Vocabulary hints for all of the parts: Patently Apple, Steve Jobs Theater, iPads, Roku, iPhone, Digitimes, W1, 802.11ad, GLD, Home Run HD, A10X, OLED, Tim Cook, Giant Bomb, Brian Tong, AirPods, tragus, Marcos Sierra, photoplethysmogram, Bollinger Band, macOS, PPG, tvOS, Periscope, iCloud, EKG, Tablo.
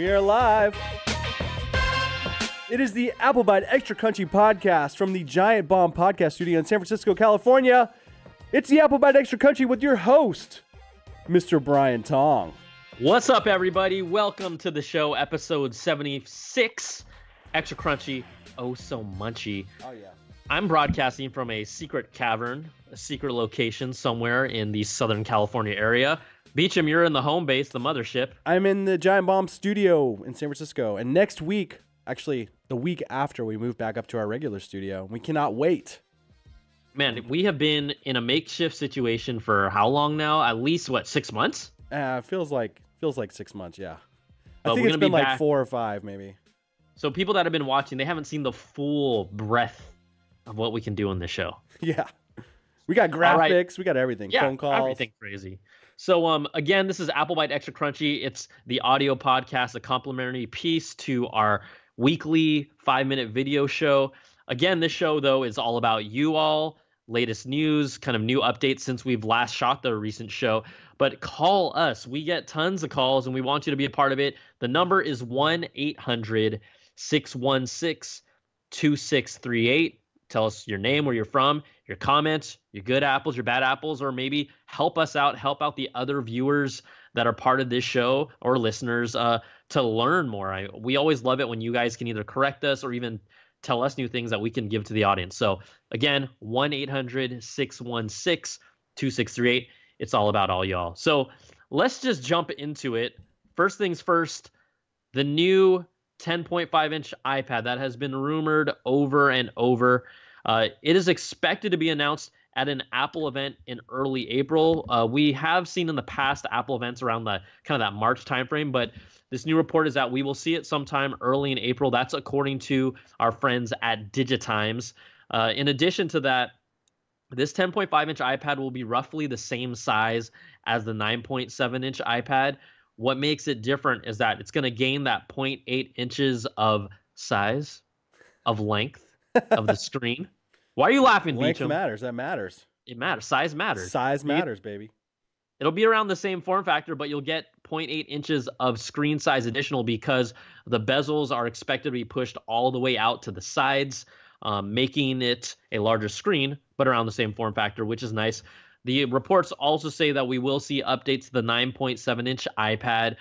We are live. It is the Apple Byte Extra Crunchy podcast from the Giant Bomb podcast studio in San Francisco, California. It's the Apple Byte Extra Crunchy with your host, Mr. Brian Tong. What's up, everybody? Welcome to the show, episode 76, Extra Crunchy, Oh So Munchy. Oh, yeah. I'm broadcasting from a secret cavern, a secret location somewhere in the Southern California area. Beacham, you're in the home base, the mothership. I'm in the Giant Bomb studio in San Francisco. And next week, actually the week after, we move back up to our regular studio. We cannot wait. Man, we have been in a makeshift situation for how long now? At least, what, 6 months? Feels like 6 months, yeah. I think it's been like 4 or 5 maybe. So people that have been watching, they haven't seen the full breadth of what we can do on this show. Yeah. We got graphics. Right. We got everything. Yeah, phone calls. Everything crazy. So, again, this is Apple Byte Extra Crunchy. It's the audio podcast, a complimentary piece to our weekly 5-minute video show. Again, this show, though, is all about you all, latest news, kind of new updates since we've last shot the recent show. But call us. We get tons of calls, and we want you to be a part of it. The number is 1-800-616-2638. Tell us your name, where you're from, your comments, your good apples, your bad apples, or maybe help us out, help out the other viewers that are part of this show or listeners to learn more. We always love it when you guys can either correct us or even tell us new things that we can give to the audience. So again, 1-800-616-2638. It's all about all y'all. So let's just jump into it. First things first, the new 10.5-inch iPad that has been rumored over and over. It is expected to be announced at an Apple event in early April. We have seen in the past Apple events around the kind of that March timeframe, but this new report is that we will see it sometime early in April. That's according to our friends at Digitimes. In addition to that, this 10.5-inch iPad will be roughly the same size as the 9.7-inch iPad. What makes it different is that it's going to gain that 0.8 inches of size, of length, of the screen. Why are you laughing, Beacham? Length matters. That matters. It matters. Size matters. Size matters, baby. It'll be around the same form factor, but you'll get 0.8 inches of screen size additional because the bezels are expected to be pushed all the way out to the sides, making it a larger screen, but around the same form factor, which is nice. The reports also say that we will see updates to the 9.7-inch iPad,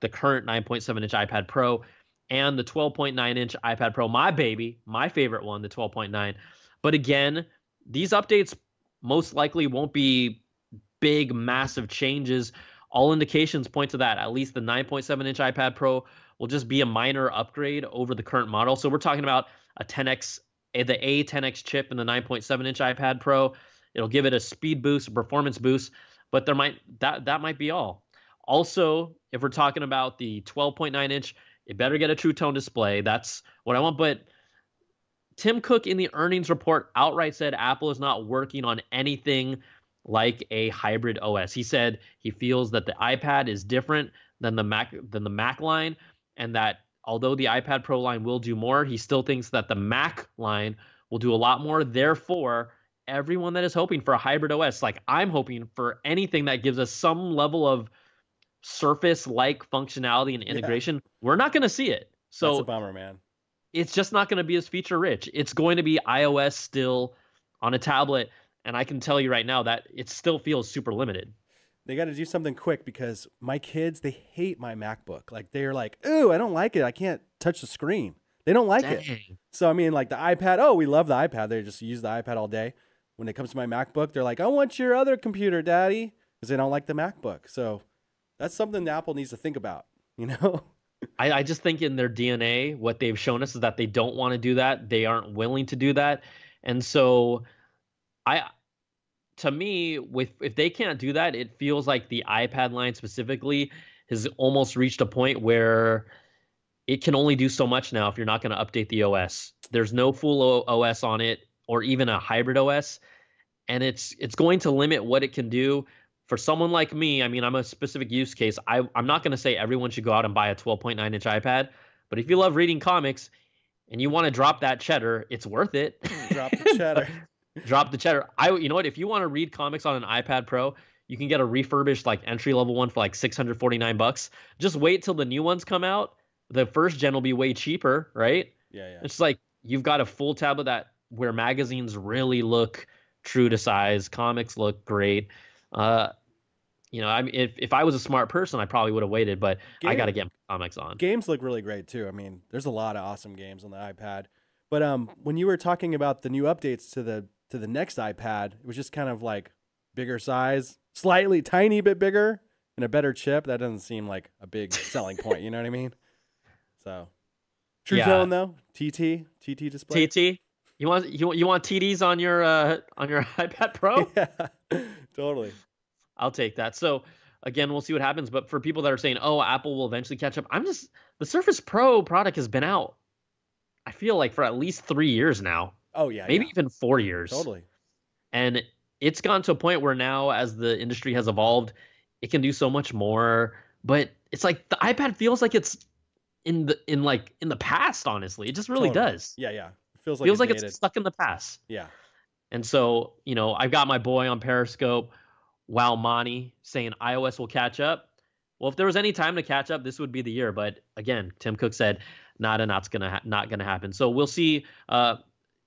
the current 9.7-inch iPad Pro, and the 12.9-inch iPad Pro, my baby, my favorite one, the 12.9. But again, these updates most likely won't be big, massive changes. All indications point to that. At least the 9.7-inch iPad Pro will just be a minor upgrade over the current model. So we're talking about a 10X, the A10X chip in the 9.7-inch iPad Pro. It'll give it a speed boost, a performance boost, but that might be all. Also, if we're talking about the 12.9-inch, it better get a True Tone display. That's what I want. But Tim Cook in the earnings report outright said Apple is not working on anything like a hybrid OS. He said he feels that the iPad is different than the Mac line, and that although the iPad Pro line will do more, he still thinks that the Mac line will do a lot more. Therefore, everyone that is hoping for a hybrid OS, like I'm hoping for anything that gives us some level of Surface-like functionality and integration, We're not going to see it. So that's a bummer, man. It's just not going to be as feature-rich. It's going to be iOS still on a tablet, and I can tell you right now that it still feels super limited. They got to do something quick because my kids, they hate my MacBook. Like they're like, ooh, I don't like it. I can't touch the screen. They don't like it. So I mean, like the iPad, oh, we love the iPad. They just use the iPad all day. When it comes to my MacBook, they're like, I want your other computer, Daddy, because they don't like the MacBook. So that's something that Apple needs to think about, you know? I just think in their DNA, what they've shown us is that they don't want to do that. They aren't willing to do that. And so if they can't do that, it feels like the iPad line specifically has almost reached a point where it can only do so much now if you're not going to update the OS. There's no full OS on it, or even a hybrid OS, and it's going to limit what it can do. For someone like me, I mean, I'm a specific use case. I'm not going to say everyone should go out and buy a 12.9-inch iPad, but if you love reading comics and you want to drop that cheddar, it's worth it. Drop the cheddar. Drop the cheddar. You know what? If you want to read comics on an iPad Pro, You can get a refurbished, like, entry-level one for, like, $649. Just wait till the new ones come out. The first gen will be way cheaper, right? Yeah, yeah. It's like you've got a full tablet that where magazines really look true to size. Comics look great. You know, I mean, if I was a smart person, I probably would have waited, but I got to get comics on. Games look really great, too. I mean, there's a lot of awesome games on the iPad. But when you were talking about the new updates to the next iPad, it was just kind of like bigger size, slightly tiny bit bigger, and a better chip. That doesn't seem like a big selling point. You know what I mean? So, True Tone though, TT display. TT, you want TTs on your iPad Pro? Yeah, totally. I'll take that. So again, we'll see what happens. But for people that are saying, "Oh, Apple will eventually catch up," I'm just the Surface Pro product has been out, I feel like, for at least 3 years now. Oh yeah, maybe even 4 years. Totally. And it's gotten to a point where now, as the industry has evolved, it can do so much more. But it's like the iPad feels like it's in the past, honestly. It just really does. Yeah, yeah. It feels like it's stuck in the past. Yeah. And so, you know, I've got my boy on Periscope, Wow Mani, saying iOS will catch up. Well, if there was any time to catch up, this would be the year. But again, Tim Cook said, not gonna happen. So we'll see.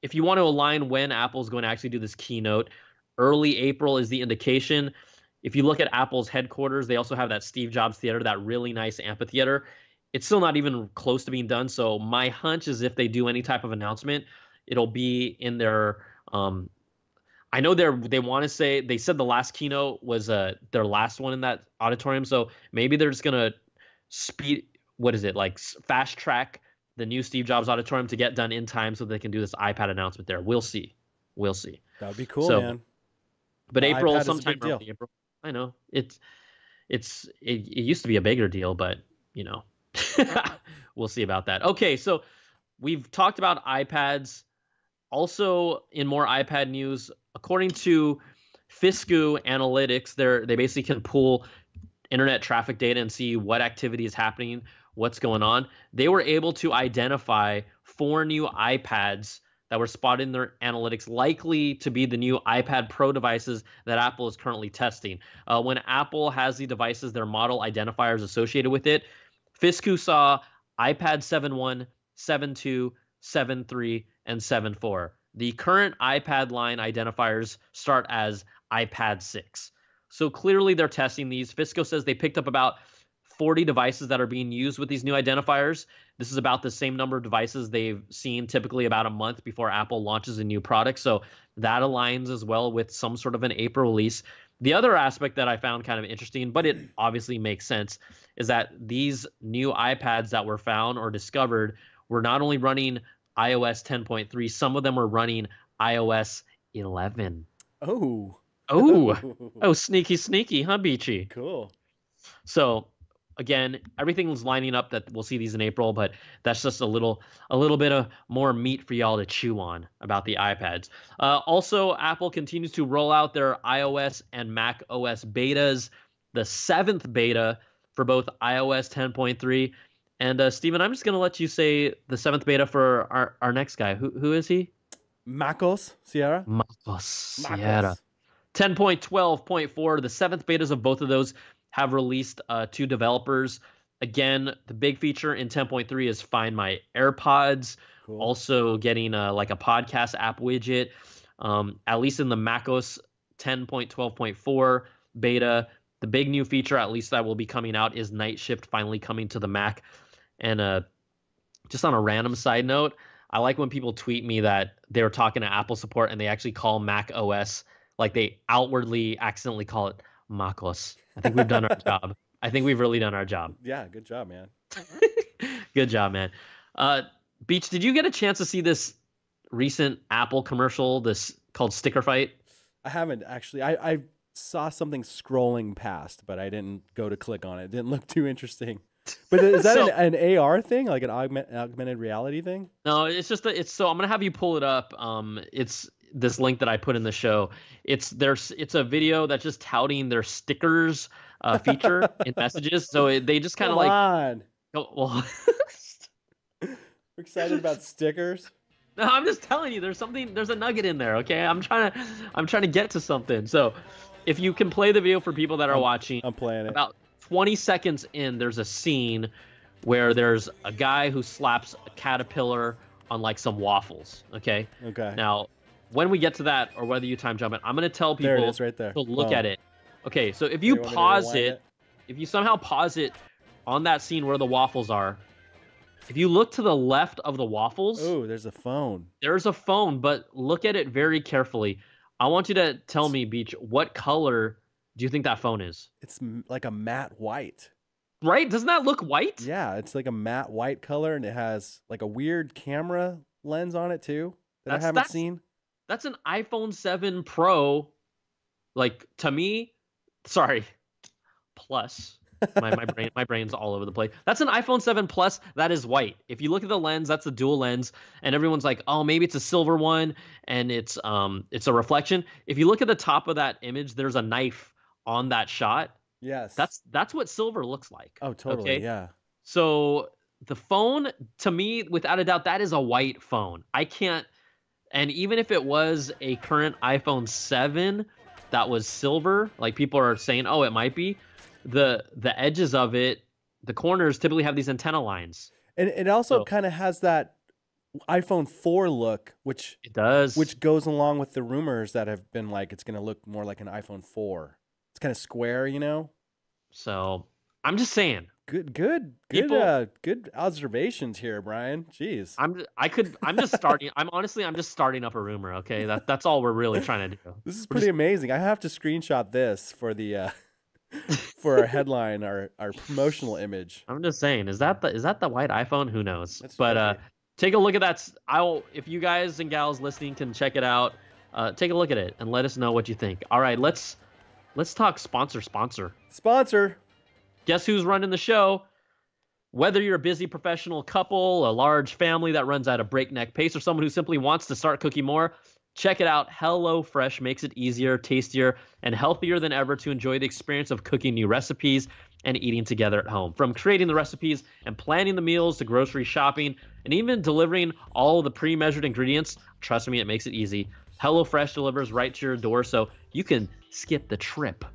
If you want to align when Apple's going to actually do this keynote, early April is the indication. If you look at Apple's headquarters, they also have that Steve Jobs Theater, that really nice amphitheater. It's still not even close to being done. So my hunch is if they do any type of announcement, it'll be in their I know they want to say they said the last keynote was their last one in that auditorium. So maybe they're just going to fast track the new Steve Jobs auditorium to get done in time so they can do this iPad announcement there. We'll see. We'll see. That would be cool, so, man. But the April, sometime early April. I know it used to be a bigger deal, but you know, we'll see about that. Okay, so we've talked about iPads. Also, in more iPad news, according to Fisku Analytics, they basically can pull internet traffic data and see what activity is happening, what's going on. They were able to identify 4 new iPads that were spotted in their analytics, likely to be the new iPad Pro devices that Apple is currently testing. When Apple has the devices, their model identifiers associated with it, Fisku saw iPad 7.1, 7.2, 7.3, and 7.4. The current iPad line identifiers start as iPad 6. So clearly they're testing these. Fisku says they picked up about 40 devices that are being used with these new identifiers. This is about the same number of devices they've seen typically about a month before Apple launches a new product. So that aligns as well with some sort of an April release. The other aspect that I found kind of interesting, but it obviously makes sense, is that these new iPads that were found or discovered were not only running iOS 10.3, some of them were running iOS 11. Oh, sneaky, huh, Beachy? Cool. So again, everything's lining up that we'll see these in April, but that's just a little bit of more meat for y'all to chew on about the iPads. Also, Apple continues to roll out their iOS and Mac OS betas, the 7th beta for both iOS 10.3. And Stephen, I'm just going to let you say the 7th beta for our next guy. Who is he? Marcos Sierra. Marcos Sierra. 10.12.4, the 7th betas of both of those have released to developers. Again, the big feature in 10.3 is Find My AirPods. Cool. Also getting like a podcast app widget. At least in the macOS 10.12.4 beta, the big new feature, at least that will be coming out, is Night Shift finally coming to the Mac. And just on a random side note, I like when people tweet me that they were talking to Apple support and they actually call Mac OS, like they outwardly accidentally call it Macos. I think we've done our job. I think we've really done our job. Yeah, good job, man. Good job, man. Beach, did you get a chance to see this recent Apple commercial, this called Sticker Fight? I haven't, actually. I saw something scrolling past, but I didn't go to click on it. It didn't look too interesting. But is that an AR thing, like an augmented reality thing? No, it's just that it's so I'm going to have you pull it up. It's this link that I put in the show. It's a video that's just touting their stickers feature in messages. So they just kind of like, we're excited about stickers. No, I'm just telling you, there's a nugget in there. Okay. I'm trying to get to something. So If you can play the video for people that are watching, I'm playing it. About 20 seconds in, there's a scene where there's a guy who slaps a caterpillar on like some waffles. Okay. Okay. Now, when we get to that, or whether you time jump it, I'm going to tell people to look at it. Okay. So if you pause it, if you somehow pause it on that scene where the waffles are, if you look to the left of the waffles, oh, there's a phone. There's a phone, but look at it very carefully. I want you to tell me, Beach, what color do you think that phone is? It's like a matte white. Right? Doesn't that look white? Yeah, it's like a matte white color, and it has like a weird camera lens on it too that I haven't seen. That's an iPhone 7 Pro, like to me. Sorry, Plus. my brain's all over the place. That's an iPhone 7 Plus that is white. If you look at the lens, that's a dual lens, and everyone's like, oh, maybe it's a silver one, and it's a reflection. If you look at the top of that image, there's a knife on that shot. Yes, that's what silver looks like. Oh, totally. Okay? Yeah. So the phone, to me, without a doubt, that is a white phone. I can't. And even if it was a current iPhone 7 that was silver, like people are saying, oh, it might be, the edges of it, the corners typically have these antenna lines, and it also kind of has that iPhone 4 look, which it does, which goes along with the rumors that have been like it's going to look more like an iPhone 4. It's kind of square, you know. So I'm just saying, good observations here, Brian. Jeez, I'm just starting up a rumor. Okay, that's all we're really trying to do. This is pretty amazing. I have to screenshot this for the. For our headline, our promotional image. I'm just saying, is that the white iPhone? Who knows? That's but funny. Take a look at that. If you guys and gals listening can check it out, take a look at it and let us know what you think. All right, let's talk sponsor. Guess who's running the show? Whether you're a busy professional couple, a large family that runs at a breakneck pace, or someone who simply wants to start cooking more. Check it out. HelloFresh makes it easier, tastier, and healthier than ever to enjoy the experience of cooking new recipes and eating together at home. From creating the recipes and planning the meals to grocery shopping and even delivering all the pre-measured ingredients, trust me, it makes it easy. HelloFresh delivers right to your door so you can skip the trip.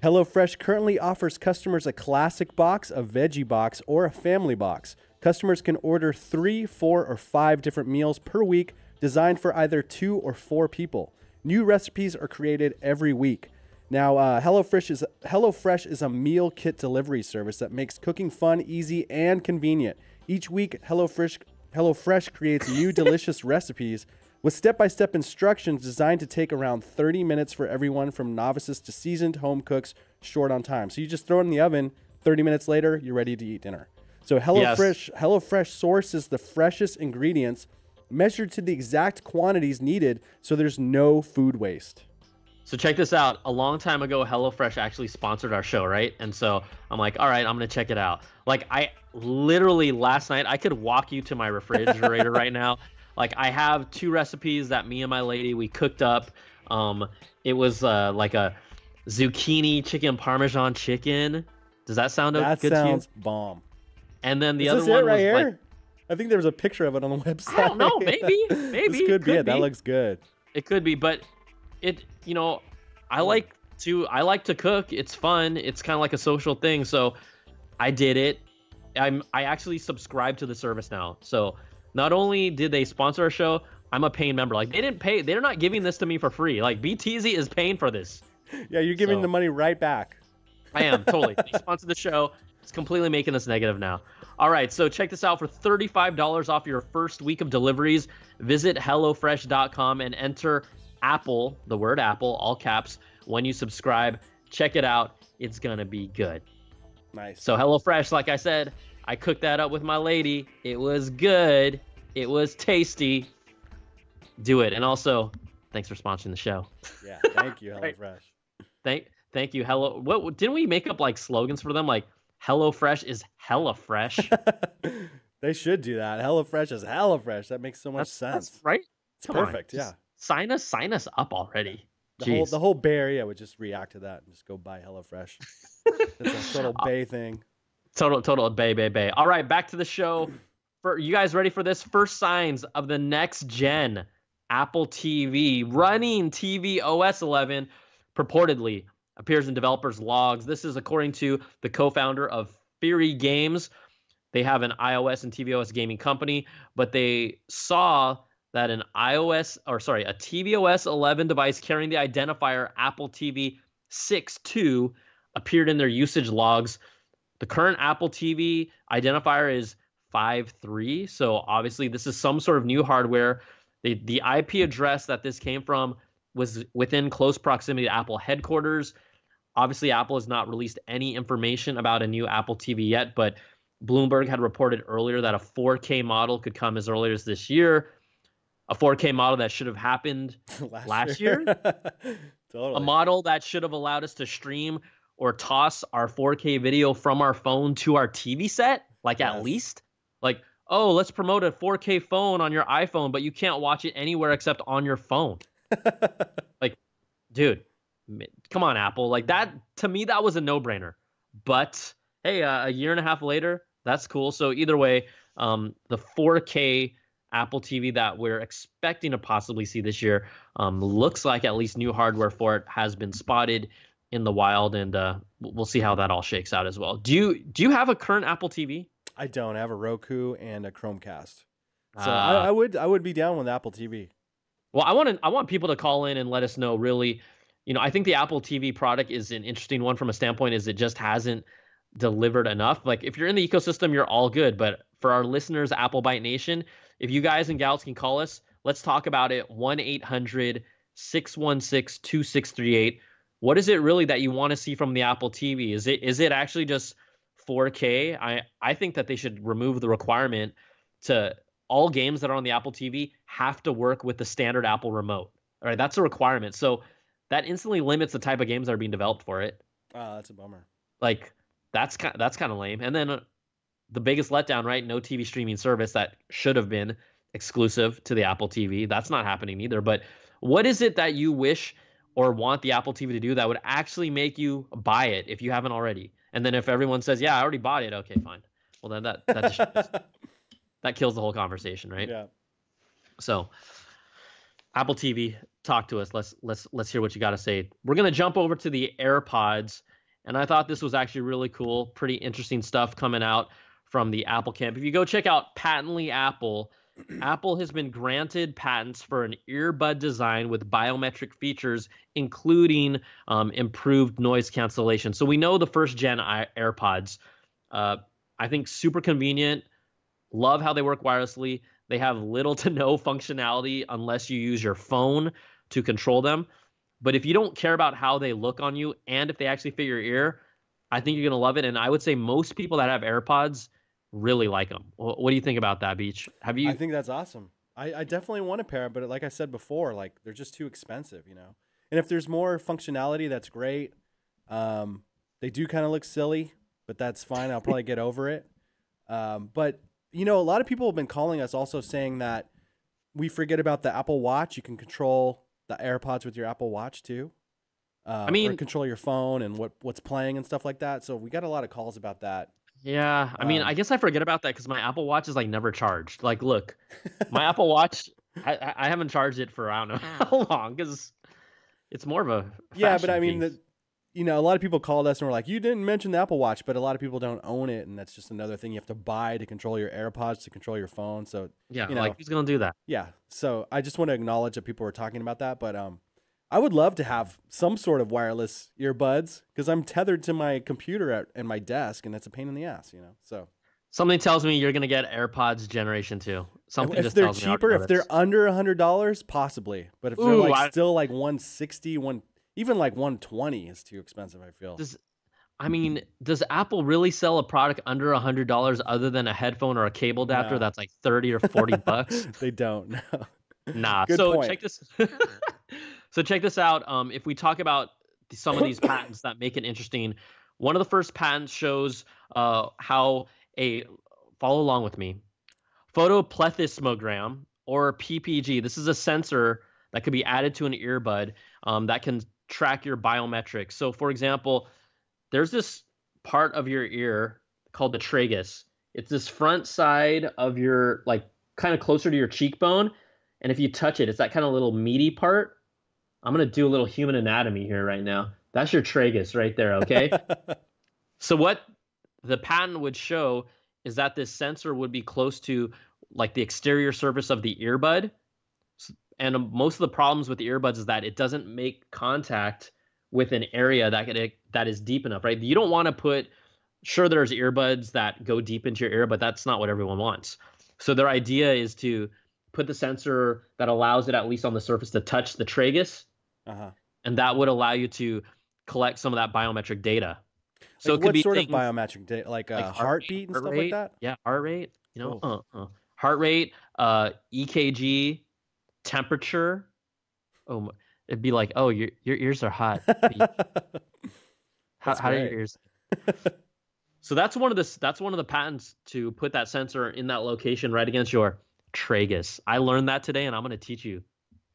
HelloFresh currently offers customers a classic box, a veggie box, or a family box. Customers can order 3, 4, or 5 different meals per week designed for either 2 or 4 people. New recipes are created every week. Now, HelloFresh is a meal kit delivery service that makes cooking fun, easy, and convenient. Each week, HelloFresh creates new delicious recipes with step-by-step instructions designed to take around 30 minutes for everyone from novices to seasoned home cooks short on time. So you just throw it in the oven, 30 minutes later, you're ready to eat dinner. So HelloFresh sources the freshest ingredients measured to the exact quantities needed, so there's no food waste. So check this out. A long time ago, HelloFresh actually sponsored our show, right? And so I'm like, all right, I'm going to check it out. Like, I literally last night, I could walk you to my refrigerator right now. Like, I have 2 recipes that me and my lady, we cooked up. It was like a zucchini chicken parmesan chicken. Does that sound good to you? That sounds bomb. And then the other one was like... I think there was a picture of it on the website. I don't know. Maybe. This could be it. That looks good. It could be, but I like to cook. It's fun. It's kind of like a social thing. So I did it. I actually subscribe to the service now. So not only did they sponsor our show, I'm a paying member. Like, they didn't pay. They're not giving this to me for free. Like, BTZ is paying for this. Yeah, you're giving the money right back. I am, totally. They sponsored the show. It's completely making us negative now. All right, so check this out. For $35 off your first week of deliveries, visit HelloFresh.com and enter Apple, the word Apple, all caps, when you subscribe. Check it out. It's going to be good. Nice. So HelloFresh, like I said, I cooked that up with my lady. It was good. It was tasty. Do it. And also, thanks for sponsoring the show. Yeah, thank you, HelloFresh. Right. Thank you, Hello. What, didn't we make up, like, slogans for them? Like, HelloFresh is hella fresh. They should do that. HelloFresh is hella fresh. That makes so much sense. That's right? It's perfect. Yeah. Sign us up already. The whole Bay Area would just react to that and just go buy HelloFresh. It's a total Bay thing. Total Bay. All right, back to the show. For you guys ready for this? First signs of the next gen Apple TV running TV OS 11 purportedly appears in developers' logs. This is according to the co-founder of Fury Games. They have an iOS and tvOS gaming company, but they saw that an a tvOS 11 device carrying the identifier Apple TV 6.2 appeared in their usage logs. The current Apple TV identifier is 5.3, so obviously this is some sort of new hardware. The IP address that this came from was within close proximity to Apple headquarters. Obviously, Apple has not released any information about a new Apple TV yet, but Bloomberg had reported earlier that a 4K model could come as early as this year. A 4K model that should have happened last year. Totally. A model that should have allowed us to stream or toss our 4K video from our phone to our TV set. Like, yes. At least. Like, oh, let's promote a 4K phone on your iPhone, but you can't watch it anywhere except on your phone. Like, dude, come on, Apple. Like, that, to me, that was a no-brainer. But, hey, a year and a half later, that's cool. So either way, the 4K Apple TV that we're expecting to possibly see this year, looks like at least new hardware for it has been spotted in the wild, and we'll see how that all shakes out as well. Do you have a current Apple TV? I don't. I have a Roku and a Chromecast. So I would be down with Apple TV. Well, I want people to call in and let us know, really. You know, I think the Apple TV product is an interesting one from a standpoint is it just hasn't delivered enough. Like, if you're in the ecosystem, you're all good. But for our listeners, Apple Byte Nation, if you guys and gals can call us, let's talk about it. 1-800-616-2638. What is it really that you want to see from the Apple TV? Is it actually just 4K? I think that they should remove the requirement to all games that are on the Apple TV have to work with the standard Apple remote. All right, that's a requirement. So that instantly limits the type of games that are being developed for it. That's a bummer. Like, that's kind of lame. And then the biggest letdown, right? No TV streaming service that should have been exclusive to the Apple TV. That's not happening either. But what is it that you wish or want the Apple TV to do that would actually make you buy it if you haven't already? And then if everyone says, yeah, I already bought it. Okay, fine. Well, then that kills the whole conversation, right? Yeah. So Apple TV, talk to us. Let's hear what you got to say. We're going to jump over to the AirPods. And I thought this was actually really cool. Pretty interesting stuff coming out from the Apple camp. If you go check out Patently Apple, Apple has been granted patents for an earbud design with biometric features, including improved noise cancellation. So we know the first-gen AirPods, I think, super convenient. Love how they work wirelessly. They have little to no functionality unless you use your phone to control them. But if you don't care about how they look on you and if they actually fit your ear, I think you're going to love it. And I would say most people that have AirPods really like them. What do you think about that, Beach? I think that's awesome. I definitely want a pair, but like I said before, like, they're just too expensive, you know? And if there's more functionality, that's great. They do kind of look silly, but that's fine. I'll probably get over it. But, you know, a lot of people have been calling us also saying that we forget about the Apple Watch. You can control the AirPods with your Apple Watch too. I mean, or control your phone and what's playing and stuff like that. So we got a lot of calls about that. Yeah. I mean, I guess I forget about that because my Apple Watch is like never charged. Like, look, my Apple Watch, I haven't charged it for, I don't know how long, because it's more of a fashion piece. Yeah, but I mean, you know, a lot of people called us and were like, you didn't mention the Apple Watch, but a lot of people don't own it. And that's just another thing you have to buy to control your AirPods, to control your phone. So, yeah, you know, like, who's going to do that? Yeah. So I just want to acknowledge that people were talking about that. But I would love to have some sort of wireless earbuds because I'm tethered to my computer and my desk, and that's a pain in the ass, you know? So something tells me you're going to get AirPods Generation 2. Something if just they're tells cheaper, me if they're under $100, possibly. But if they're still like $160, even like $120 is too expensive, I feel. Does Apple really sell a product under $100 other than a headphone or a cable adapter that's like $30 or $40? They don't. No. Nah. Good point. So check this out. If we talk about some of these patents that make it interesting, one of the first patents shows how a follow along with me photoplethysmogram or PPG. This is a sensor that could be added to an earbud that can track your biometrics. So, for example, there's this part of your ear called the tragus. It's this front side of your, like, kind of closer to your cheekbone, and if you touch it, it's that kind of little meaty part. I'm going to do a little human anatomy here right now. That's your tragus right there, okay? So what the patent would show is that this sensor would be close to like the exterior surface of the earbud. And most of the problems with the earbuds is that it doesn't make contact with an area that is deep enough, right? You don't want to put, sure, there's earbuds that go deep into your ear, but that's not what everyone wants. So their idea is to put the sensor that allows it, at least on the surface, to touch the tragus. Uh-huh. And that would allow you to collect some of that biometric data. So like it could be sort of biometric data, like heartbeat and stuff like that? Yeah, heart rate, you know, heart rate, EKG, temperature. Oh, it'd be like, oh, your ears are hot. How are your ears? So that's one of the patents to put that sensor in that location right against your tragus. I learned that today, and I'm going to teach you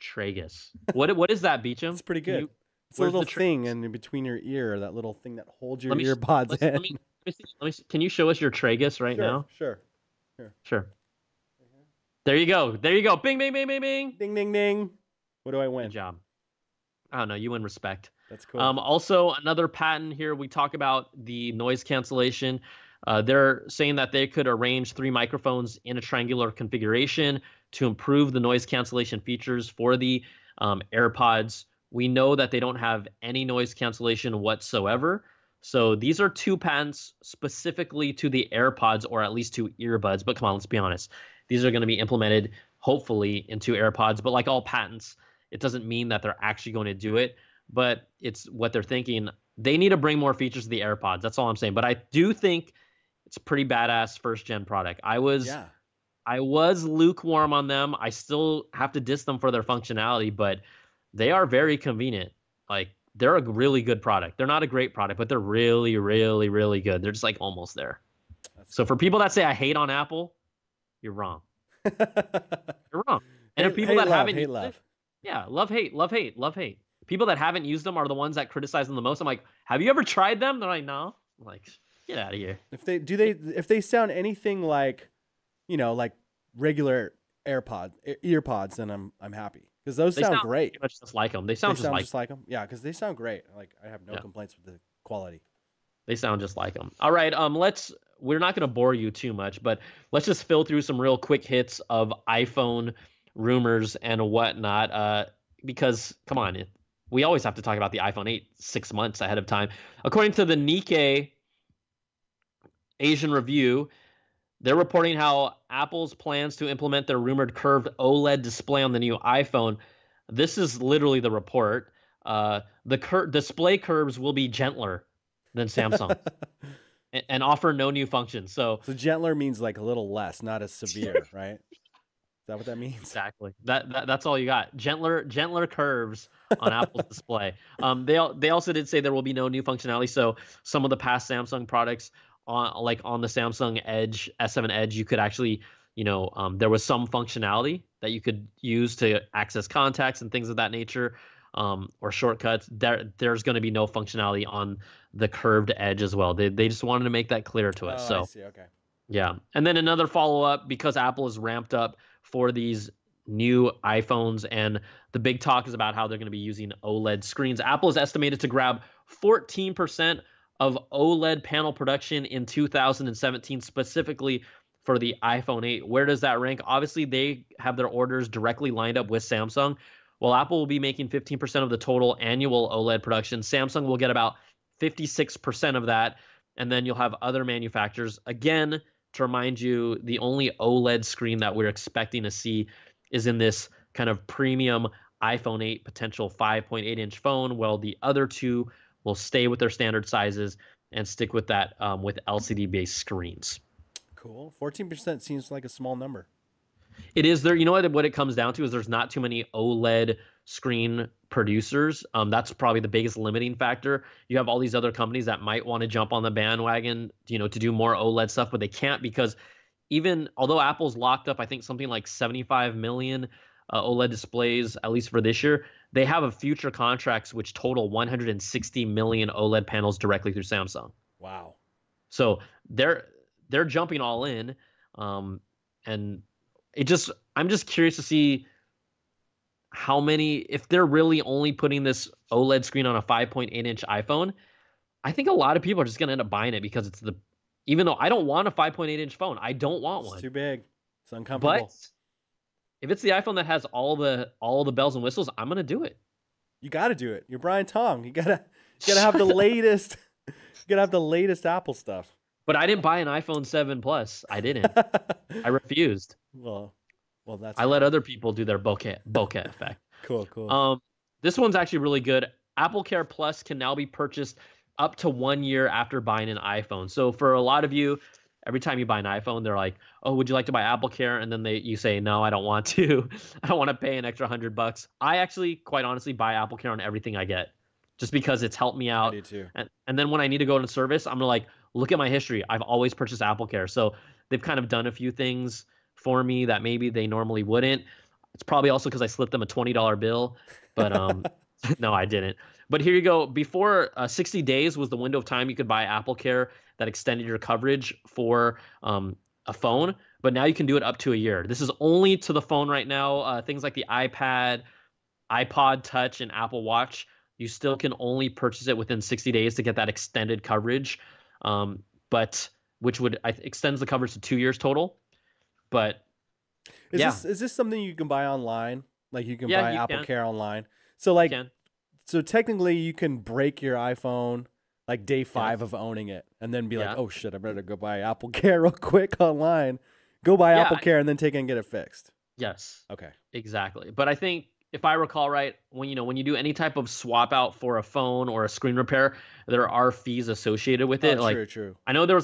tragus. What is that, Beacham? It's pretty good. It's a little thing in between your ear, that little thing that holds your earbuds in. Let me see. Can you show us your tragus right now? Sure. Mm-hmm. There you go. Bing, bing, bing, bing, bing. Ding, ding, ding. What do I win? Good job. I don't know. You win respect. That's cool. Also, another patent here, we talk about the noise cancellation. They're saying that they could arrange 3 microphones in a triangular configuration to improve the noise cancellation features for the AirPods. We know that they don't have any noise cancellation whatsoever. So these are 2 patents specifically to the AirPods, or at least to earbuds. But come on, let's be honest. These are going to be implemented, hopefully, into AirPods. But like all patents, it doesn't mean that they're actually going to do it. But it's what they're thinking. They need to bring more features to the AirPods. That's all I'm saying. But I do think it's a pretty badass first-gen product. I was lukewarm on them. I still have to diss them for their functionality, but they are very convenient. Like, they're a really good product. They're not a great product, but they're really, really, really good. They're just like almost there. So for people that say I hate on Apple, you're wrong. You're wrong. And if people that haven't used it, yeah, love hate. People that haven't used them are the ones that criticize them the most. I'm like, have you ever tried them? They're like, no. I'm like, get out of here. If they sound anything like, you know, like regular earpods, then I'm happy, because those sound great. Pretty much just like them. They sound just like them. Yeah, because they sound great. Like, I have no complaints with the quality. They sound just like them. All right, we're not going to bore you too much, but let's just fill through some real quick hits of iPhone rumors and whatnot. Because come on, we always have to talk about the iPhone 8 6 months ahead of time. According to the Nikkei Asian Review, they're reporting how Apple's plans to implement their rumored curved OLED display on the new iPhone. This is literally the report. The display curves will be gentler than Samsung and offer no new functions. So gentler means like a little less, not as severe, right? Is that what that means? Exactly. That's all you got. Gentler curves on Apple's display. They also did say there will be no new functionality. So some of the past Samsung products, on the Samsung Edge, S7 Edge, you could actually, you know, there was some functionality that you could use to access contacts and things of that nature, or shortcuts. There's going to be no functionality on the curved Edge as well. They just wanted to make that clear to us. Oh, I see. Okay. Yeah. And then another follow up, because Apple has ramped up for these new iPhones, and the big talk is about how they're going to be using OLED screens. Apple is estimated to grab 14% of OLED panel production in 2017, specifically for the iPhone 8. Where does that rank? Obviously, they have their orders directly lined up with Samsung. Well, Apple will be making 15% of the total annual OLED production. Samsung will get about 56% of that, and then you'll have other manufacturers. Again, to remind you, the only OLED screen that we're expecting to see is in this kind of premium iPhone 8 potential 5.8-inch phone, while the other two will stay with their standard sizes and stick with that with LCD-based screens. Cool. 14% seems like a small number. It is. There. You know what it comes down to is there's not too many OLED screen producers. That's probably the biggest limiting factor. You have all these other companies that might want to jump on the bandwagon, you know, to do more OLED stuff, but they can't, because even although Apple's locked up, I think something like 75 million OLED displays, at least for this year, they have a future contracts which total 160 million OLED panels directly through Samsung. Wow. So they're jumping all in. And I'm just curious to see how many, if they're really only putting this OLED screen on a 5.8 inch iPhone, I think a lot of people are just going to end up buying it because it's the, even though I don't want a 5.8 inch phone, I don't want one. It's too big. It's uncomfortable. But if it's the iPhone that has all the bells and whistles, I'm going to do it. You got to do it. You're Brian Tong. You got to have the latest. You got to have the latest Apple stuff. But I didn't buy an iPhone 7 Plus. I didn't. I refused. Well, that's. I let other people do their bokeh effect. Cool. This one's actually really good. AppleCare Plus can now be purchased up to 1 year after buying an iPhone. So for a lot of you, every time you buy an iPhone, they're like, "Oh, would you like to buy AppleCare?" And then you say, "No, I don't want to. I don't want to pay an extra $100." I actually, quite honestly, buy AppleCare on everything I get, just because it's helped me out. I do too. And then when I need to go into service, I'm gonna look at my history. I've always purchased AppleCare, so they've kind of done a few things for me that maybe they normally wouldn't. It's probably also because I slipped them a $20 bill, but no, I didn't. But here you go. Before 60 days was the window of time you could buy AppleCare that extended your coverage for a phone. But now you can do it up to a year. This is only to the phone right now. Things like the iPad, iPod Touch, and Apple Watch, you still can only purchase it within 60 days to get that extended coverage, extends the coverage to 2 years total. But is this something you can buy online? Like you can buy AppleCare online. So so technically you can break your iPhone like day 5 of owning it and then be like, oh shit, I better go buy AppleCare real quick online. Go buy AppleCare and then take it and get it fixed. Yes. Okay. Exactly. But I think if I recall right, when you do any type of swap out for a phone or a screen repair, there are fees associated with it. True. I know there was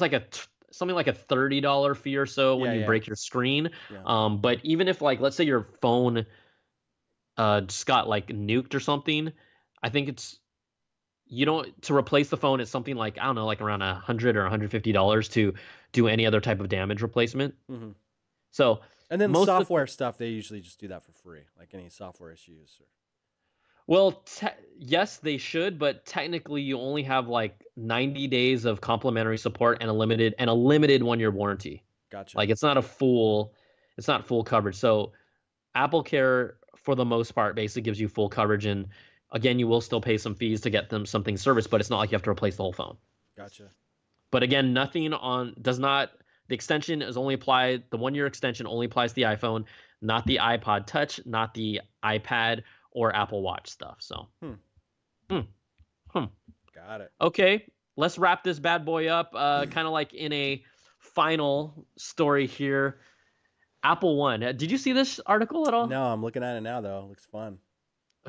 something like a $30 fee or so when you break your screen. Yeah. But even if let's say your phone just got nuked or something, I think to replace the phone, it's something I don't know, around $100 or $150 to do any other type of damage replacement. Mm-hmm. So, and then most software stuff, they usually just do that for free, like any software issues. Yes, they should, but technically you only have 90 days of complimentary support and a limited 1 year warranty. Gotcha. It's not full coverage. So AppleCare for the most part basically gives you full coverage, and again, you will still pay some fees to get them something serviced, but it's not like you have to replace the whole phone. Gotcha. But again, the extension is only applied, the 1 year extension only applies to the iPhone, not the iPod Touch, not the iPad or Apple Watch stuff. So, Got it. Okay, let's wrap this bad boy up. Kind of in a final story here. Apple One. Did you see this article at all? No, I'm looking at it now though. It looks fun.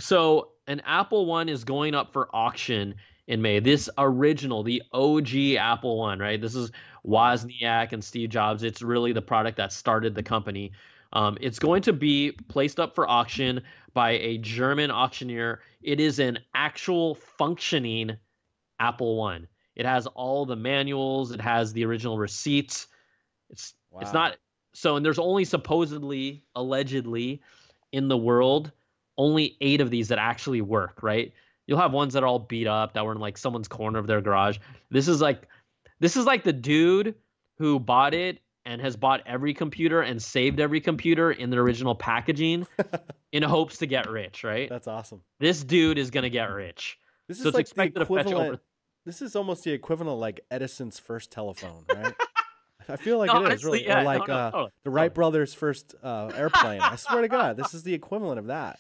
So an Apple One is going up for auction in May. This original, the OG Apple One, right? This is Wozniak and Steve Jobs. It's really the product that started the company. It's going to be placed up for auction by a German auctioneer. It is an actual functioning Apple One. It has all the manuals. It has the original receipts. It's not so. And there's only allegedly, in the world, only 8 of these that actually work, right? You'll have ones that are all beat up that were in someone's corner of their garage. This is the dude who bought it and has bought every computer and saved every computer in the original packaging in hopes to get rich, right? That's awesome. This dude is going to get rich. This is expected to fetch over. This is almost the equivalent of Edison's first telephone, right? I feel it is really, or the Wright brothers' first airplane. I swear to God, this is the equivalent of that.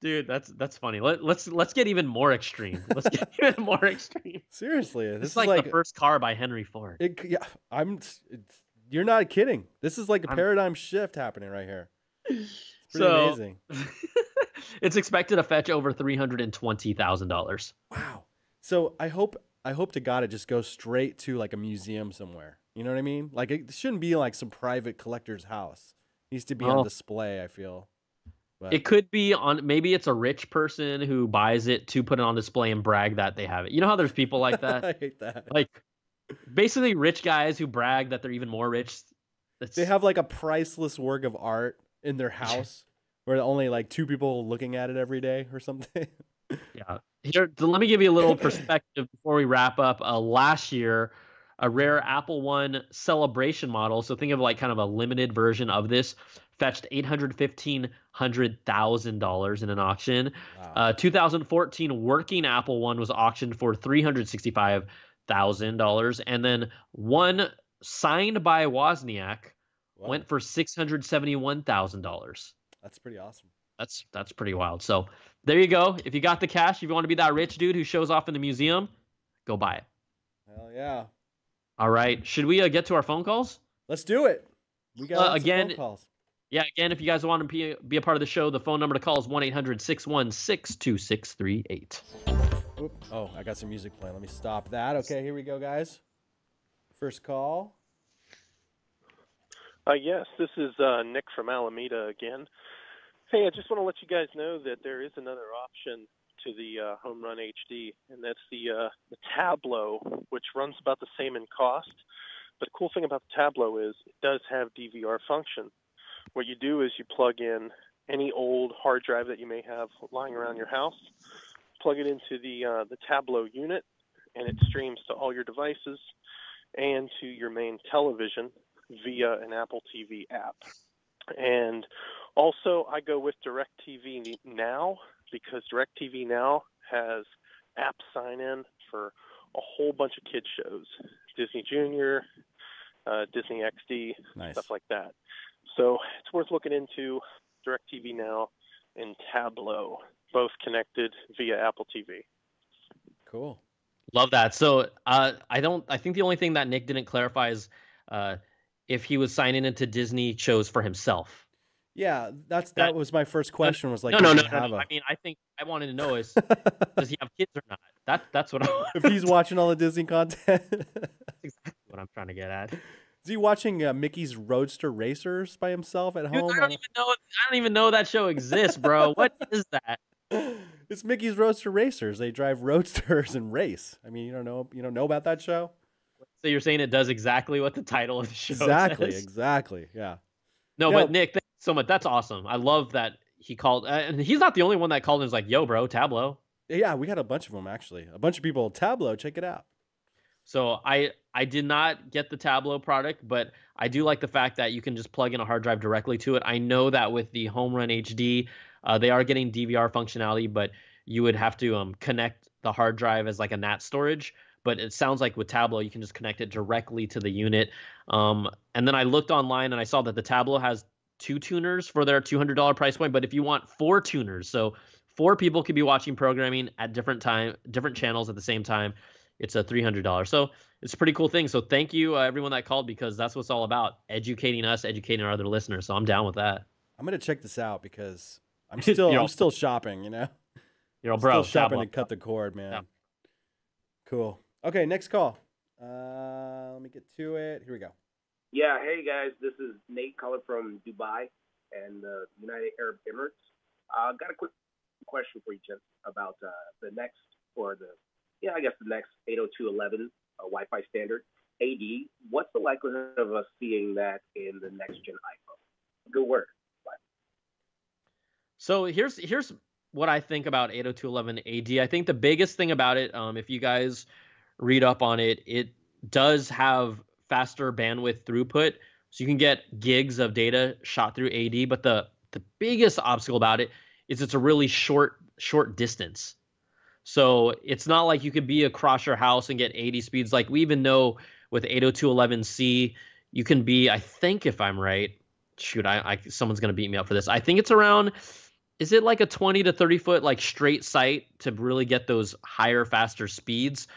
Dude, that's funny. Let's get even more extreme. Seriously, this is like the first car by Henry Ford. You're not kidding. This is a paradigm shift happening right here. It's amazing. It's expected to fetch over $320,000. Wow. So I hope to God it just goes straight to a museum somewhere. You know what I mean? It shouldn't be some private collector's house. It needs to be on display, I feel. But it could be maybe it's a rich person who buys it to put it on display and brag that they have it. You know how there's people like that? I hate that. Basically rich guys who brag that they're even more rich. They have a priceless work of art in their house where only 2 people looking at it every day or something. Yeah. Here, let me give you a little perspective before we wrap up. Last year, a rare Apple One celebration model, so think of kind of a limited version of this, fetched $815,000 in an auction. Wow. 2014 working Apple one was auctioned for $365,000, and then one signed by Wozniak went for $671,000. That's pretty awesome. That's pretty wild. So there you go. If you got the cash, if you want to be that rich dude who shows off in the museum, go buy it. Hell yeah. All right. Should we get to our phone calls? Let's do it. We got phone calls. Yeah, again, if you guys want to be a part of the show, the phone number to call is 1-800-616-2638. Oh, I got some music playing. Let me stop that. Okay, here we go, guys. First call. Yes, this is Nick from Alameda again. Hey, I just want to let you guys know that there is another option to the Home Run HD, and that's the Tablo, which runs about the same in cost. But the cool thing about the Tablo is it does have DVR function. What you do is you plug in any old hard drive that you may have lying around your house, plug it into the Tablo unit, and it streams to all your devices and to your main television via an Apple TV app. And also, I go with DirecTV Now because DirecTV Now has app sign-in for a whole bunch of kids' shows, Disney Junior, Disney XD, nice. Stuff like that. So it's worth looking into DirecTV Now and Tablo, both connected via Apple TV. Cool. Love that. So I think the only thing that Nick didn't clarify is if he was signing into Disney shows for himself. Yeah, that was my first question. Was like, no. I mean, I think I wanted to know is does he have kids or not? That's what I want. If he's watching all the Disney content. That's exactly what I'm trying to get at. Is he watching Mickey's Roadster Racers by himself at home? I don't even know that show exists, bro. What is that? It's Mickey's Roadster Racers. They drive roadsters and race. I mean, you don't know about that show. So you're saying it does exactly what the title of the show says. Exactly. Yeah. No, but Nick, thanks so much. That's awesome. I love that he called, and he's not the only one that called and was like, "Yo, bro, Tablo." Yeah, we had a bunch of them actually. A bunch of people, Tablo, check it out. So I did not get the Tablo product, but I do like the fact that you can just plug in a hard drive directly to it. I know that with the Home Run HD, they are getting DVR functionality, but you would have to connect the hard drive as like a NAT storage. But it sounds like with Tablo, you can just connect it directly to the unit. And then I looked online and I saw that the Tablo has 2 tuners for their $200 price point. But if you want 4 tuners, so 4 people could be watching programming at different channels at the same time, it's a $300. So it's a pretty cool thing. So thank you, everyone that called, because that's what it's all about, educating us, educating our other listeners. So I'm down with that. I'm going to check this out because I'm still still shopping, you know? You're all, bro, still shopping to cut the cord, man. Yeah. Cool. Okay, next call. Let me get to it. Here we go. Yeah, hey guys, this is Nate Cullen from Dubai and the United Arab Emirates. Got a quick question for you, Jim, about the next 802.11 Wi-Fi standard. AD, what's the likelihood of us seeing that in the next gen iPhone? Good work. Bye. So here's what I think about 802.11 AD. I think the biggest thing about it, if you guys read up on it, it does have faster bandwidth throughput. So you can get gigs of data shot through AD. But the biggest obstacle about it is it's a really short distance. So it's not like you could be across your house and get AD speeds. Like we even know with 802.11c, you can be, I think if I'm right, shoot, someone's going to beat me up for this. I think it's around, is it like a 20 to 30 foot like straight sight to really get those higher, faster speeds?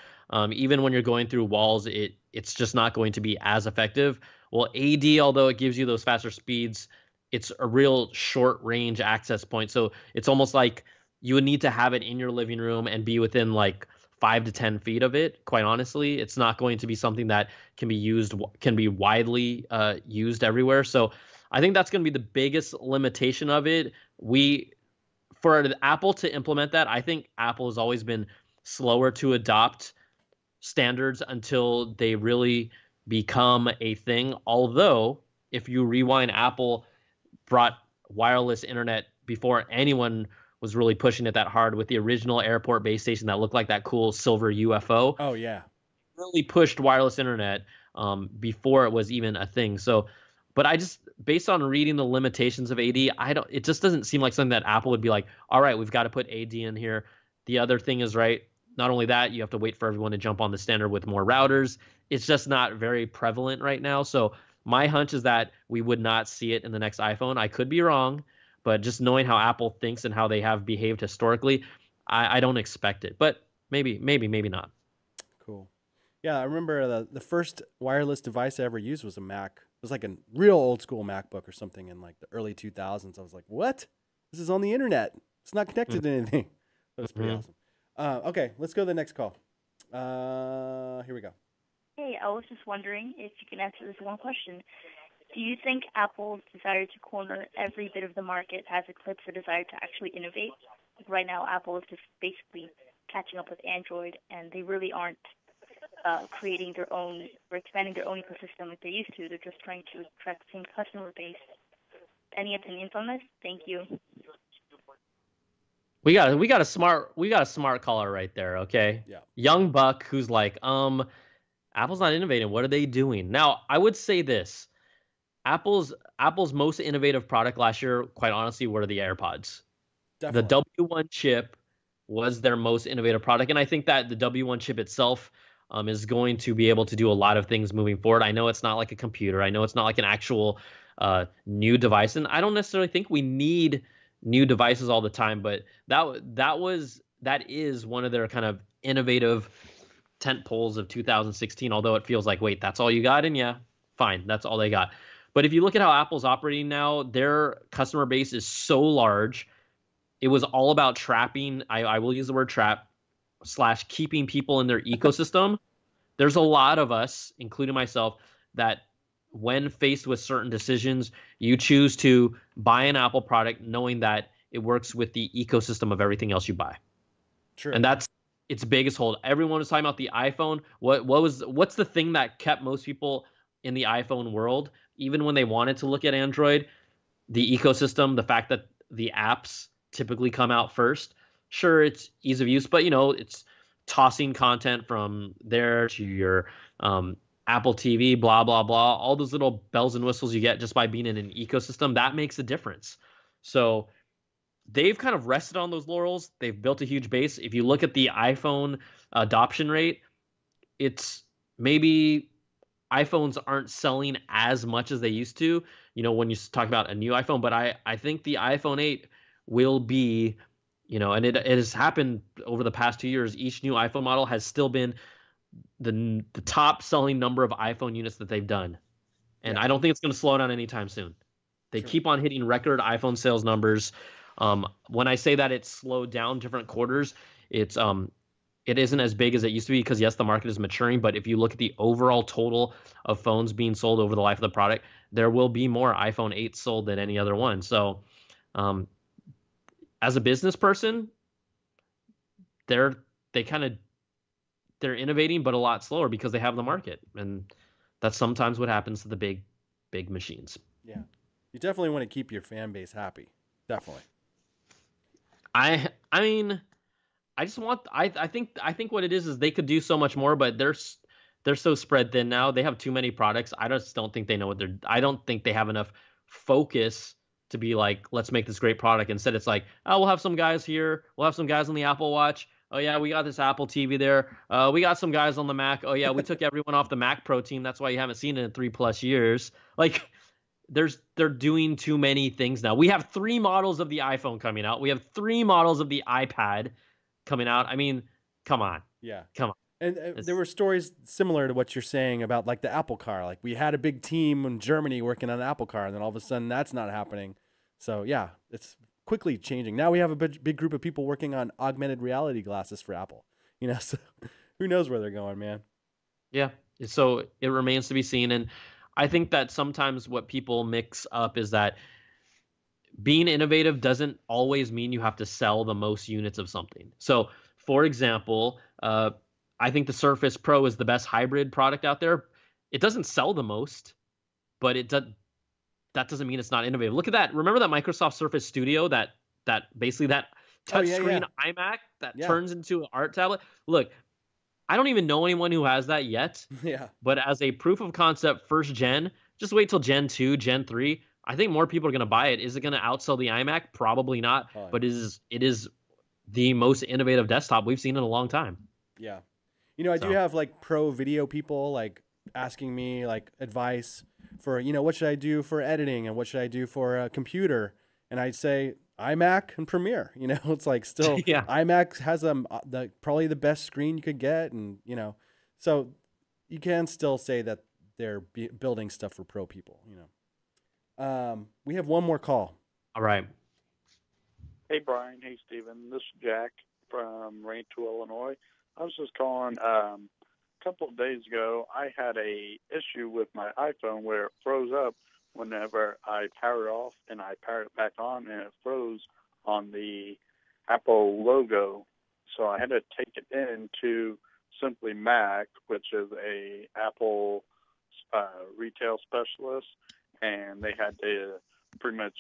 Even when you're going through walls, it's just not going to be as effective. Well, AD, although it gives you those faster speeds, it's a real short-range access point. So it's almost like you would need to have it in your living room and be within like 5 to 10 feet of it, quite honestly. It's not going to be something that can be widely used everywhere. So I think that's going to be the biggest limitation of it. For Apple to implement that, I think Apple has always been slower to adopt standards until they really become a thing. Although, if you rewind, Apple brought wireless internet before anyone was really pushing it that hard with the original airport base station that looked like that cool silver UFO. Oh, yeah. Really pushed wireless internet before it was even a thing. So, but based on reading the limitations of AD, it just doesn't seem like something that Apple would be like, all right, we've got to put AD in here. The other thing is, right, not only that, you have to wait for everyone to jump on the standard with more routers. It's just not very prevalent right now. So my hunch is that we would not see it in the next iPhone. I could be wrong, but just knowing how Apple thinks and how they have behaved historically, I don't expect it. But maybe not. Cool. Yeah, I remember the first wireless device I ever used was a Mac. It was like a real old school MacBook or something in like the early 2000s. I was like, what? This is on the internet. It's not connected to anything. That was pretty awesome. Okay, let's go to the next call. Here we go. Hey, I was just wondering if you can answer this one question. Do you think Apple's desire to corner every bit of the market has eclipsed the desire to actually innovate? Like right now, Apple is just basically catching up with Android, and they really aren't creating their own or expanding their own ecosystem like they used to. They're just trying to attract the same customer base. Any opinions on this? Thank you. We got a smart caller right there. Okay. Yeah. Young buck who's like, Apple's not innovating. What are they doing? Now, I would say this. Apple's most innovative product last year, quite honestly, were the AirPods. Definitely. The W1 chip was their most innovative product. And I think that the W1 chip itself is going to be able to do a lot of things moving forward. I know it's not like a computer. I know it's not like an actual new device. And I don't necessarily think we need new devices all the time, but that is one of their kind of innovative tent poles of 2016, although it feels like, wait, that's all you got? And yeah, fine, that's all they got. But if you look at how Apple's operating now, their customer base is so large. It was all about trapping, I will use the word trap, / keeping people in their ecosystem. There's a lot of us, including myself, that when faced with certain decisions, you choose to buy an Apple product knowing that it works with the ecosystem of everything else you buy. True. And that's its biggest hold. Everyone was talking about the iPhone. What's the thing that kept most people in the iPhone world, even when they wanted to look at Android? The ecosystem, the fact that the apps typically come out first. Sure, it's ease of use, but it's tossing content from there to your Apple TV, blah, blah, blah. All those little bells and whistles you get just by being in an ecosystem, that makes a difference. So they've kind of rested on those laurels. They've built a huge base. If you look at the iPhone adoption rate, it's maybe iPhones aren't selling as much as they used to, when you talk about a new iPhone. But I think the iPhone 8 will be, and it has happened over the past 2 years. Each new iPhone model has still been the top selling number of iPhone units that they've done. And yeah, I don't think it's going to slow down anytime soon. They keep on hitting record iPhone sales numbers. When I say that it's slowed down different quarters, it's it isn't as big as it used to be because, yes, the market is maturing. But if you look at the overall total of phones being sold over the life of the product, there will be more iPhone 8 sold than any other one. So as a business person, they're innovating, but a lot slower because they have the market. And that's sometimes what happens to the big, big machines. Yeah. You definitely want to keep your fan base happy. Definitely. I mean, I just want, I think what it is they could do so much more, but they're so spread thin now. They have too many products. I just don't think they know I don't think they have enough focus to be like, let's make this great product. Instead, it's like, oh, we'll have some guys here. We'll have some guys on the Apple Watch. Oh, yeah, we got this Apple TV there. We got some guys on the Mac. Oh, yeah, we took everyone off the Mac Pro team. That's why you haven't seen it in 3+ years. Like, they're doing too many things now. We have 3 models of the iPhone coming out. We have 3 models of the iPad coming out. I mean, come on. Yeah. Come on. And there were stories similar to what you're saying about, like, the Apple car. Like, we had a big team in Germany working on an Apple car, and then all of a sudden that's not happening. So, yeah, it's quickly changing. Now we have a big group of people working on augmented reality glasses for Apple. So who knows where they're going, man? Yeah, so it remains to be seen. And I think that sometimes what people mix up is that being innovative doesn't always mean you have to sell the most units of something. So, for example, I think the Surface Pro is the best hybrid product out there. It doesn't sell the most, but it does. That doesn't mean it's not innovative. Look at that. Remember that Microsoft Surface Studio, that basically that touchscreen iMac that turns into an art tablet? Look, I don't even know anyone who has that yet. Yeah. But as a proof of concept, first gen, just wait till gen 2, gen 3. I think more people are going to buy it. Is it going to outsell the iMac? Probably not. Oh, but it is the most innovative desktop we've seen in a long time. Yeah. You know, I do have like pro video people like asking me like advice for, you know, what should I do for editing and what should I do for a computer? And I'd say iMac and Premiere, you know, it's like still yeah. iMac has probably the best screen you could get. And, you know, so you can still say that they're building stuff for pro people, you know. We have one more call. All right. Hey, Brian. Hey, Stephen. This is Jack from Rancho, Illinois. I was just calling a couple of days ago. I had a issue with my iPhone where it froze up whenever I powered off and I powered it back on, and it froze on the Apple logo. So I had to take it into Simply Mac, which is a Apple retail specialist, and they had to pretty much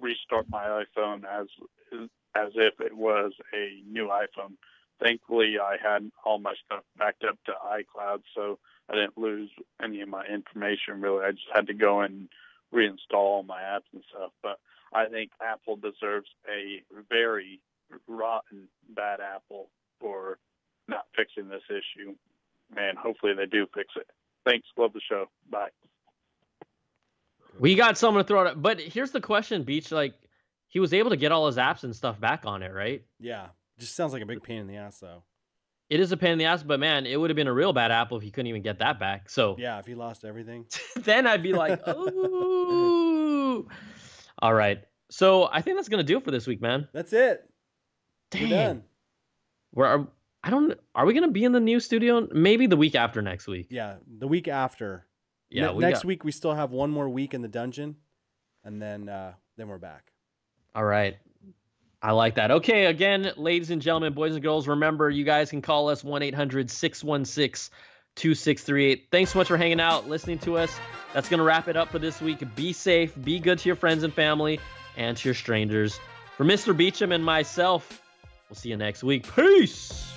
restart my iPhone as if it was a new iPhone. Thankfully, I had all my stuff backed up to iCloud, so I didn't lose any of my information, really. I just had to go and reinstall all my apps and stuff. But I think Apple deserves a very rotten, bad apple for not fixing this issue. And hopefully they do fix it. Thanks. Love the show. Bye. We got someone to throw it up. But here's the question, Beach. Like, he was able to get all his apps and stuff back on it, right? Yeah. Just sounds like a big pain in the ass, though. It is a pain in the ass, but man, it would have been a real bad apple if he couldn't even get that back. So yeah, if he lost everything, then I'd be like, oh. All right. So I think that's gonna do it for this week, man. That's it. Dang. We're done. Are we gonna be in the new studio? Maybe the week after next week. Yeah, the week after. Yeah. Next week we still have one more week in the dungeon, and then we're back. All right. I like that. Okay, again, ladies and gentlemen, boys and girls, remember, you guys can call us 1-800-616-2638. Thanks so much for hanging out, listening to us. That's going to wrap it up for this week. Be safe, be good to your friends and family, and to your strangers. For Mr. Beacham and myself, we'll see you next week. Peace!